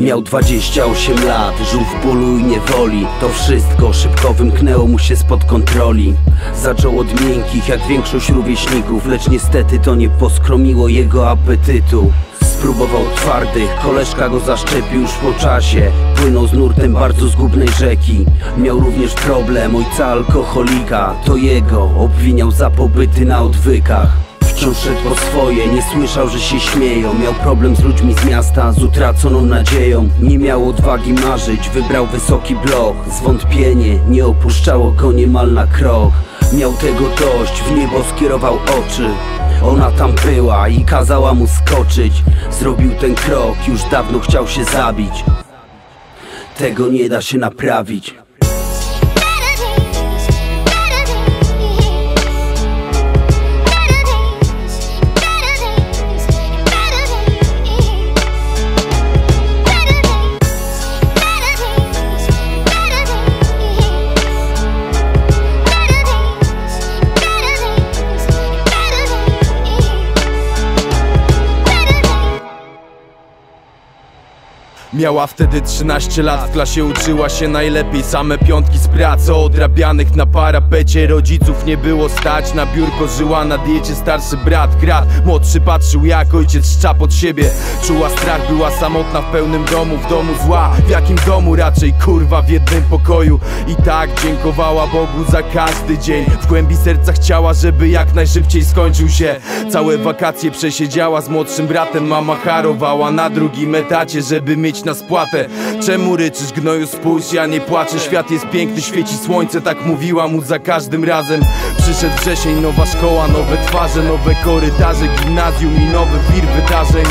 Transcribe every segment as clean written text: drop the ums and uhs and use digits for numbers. Miał 28 lat, żył w bólu i niewoli. To wszystko szybko wymknęło mu się spod kontroli. Zaczął od miękkich, jak większość rówieśników, lecz niestety to nie poskromiło jego apetytu. Spróbował twardych, koleżka go zaszczepił już po czasie. Płynął z nurtem bardzo zgubnej rzeki. Miał również problem ojca alkoholika. To jego obwiniał za pobyty na odwykach. Wciąż szedł po swoje, nie słyszał, że się śmieją. Miał problem z ludźmi z miasta, z utraconą nadzieją. Nie miał odwagi marzyć, wybrał wysoki blok. Zwątpienie nie opuszczało go niemal na krok. Miał tego dość, w niebo skierował oczy. Ona tam była i kazała mu skoczyć. Zrobił ten krok, już dawno chciał się zabić. Tego nie da się naprawić. Miała wtedy 13 lat, w klasie uczyła się najlepiej. Same piątki z pracy odrabianych na parapecie. Rodziców nie było stać, na biurko żyła na diecie. Starszy brat kradł, młodszy patrzył jak ojciec szcza pod siebie. Czuła strach, była samotna w pełnym domu. W domu zła, w jakim domu raczej? Kurwa, w jednym pokoju. I tak dziękowała Bogu za każdy dzień. W głębi serca chciała, żeby jak najszybciej skończył się. Całe wakacje przesiedziała z młodszym bratem. Mama harowała na drugim etacie, żeby mieć na spłatę. Czemu ryczysz, gnoju, spójrz, ja nie płaczę. Świat jest piękny, świeci słońce, tak mówiła mu za każdym razem. Przyszedł wrzesień, nowa szkoła, nowe twarze, nowe korytarze, gimnazjum i nowy wir wydarzeń.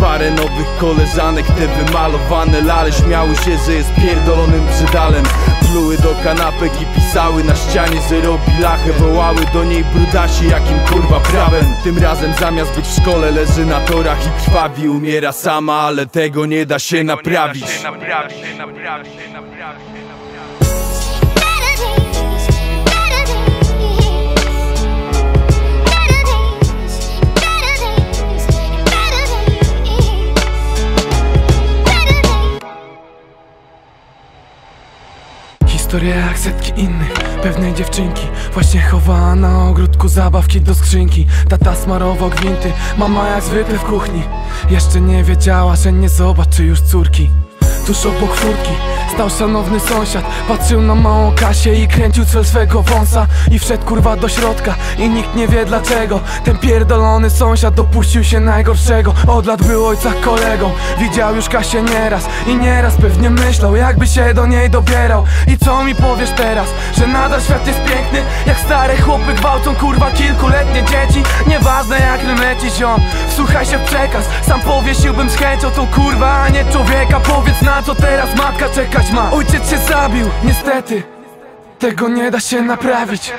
Parę nowych koleżanek, te wymalowane lale śmiały się, że jest pierdolonym brzydalem. Pluły do kanapek i pisały na ścianie, że robi lachę. Wołały do niej brudasi, jakim kurwa prawem. Tym razem zamiast być w szkole leży na torach i krwawi. Umiera sama, ale tego nie da się naprawić. Historia jak setki innych, pewnej dziewczynki. Właśnie chowała na ogródku zabawki do skrzynki. Tata smarował gwinty, mama jak zwykle w kuchni. Jeszcze nie wiedziała, że nie zobaczy już córki. Tuż obok furtki stał szanowny sąsiad. Patrzył na małą Kasię i kręcił cel swego wąsa. I wszedł kurwa do środka i nikt nie wie dlaczego. Ten pierdolony sąsiad dopuścił się najgorszego. Od lat był ojca kolegą, widział już Kasię nieraz. I nieraz pewnie myślał, jakby się do niej dobierał. I co mi powiesz teraz, że nadal świat jest piękny? Jak stare chłopy gwałcą kurwa kilkuletnie dzieci. Nieważne jak rym leci ziom, wsłuchaj się w przekaz. Sam powiesiłbym z chęcią tą kurwa, a nie człowieka. Powiedz na co teraz matka czekać ma? Ojciec się zabił, niestety. Tego nie da się naprawić.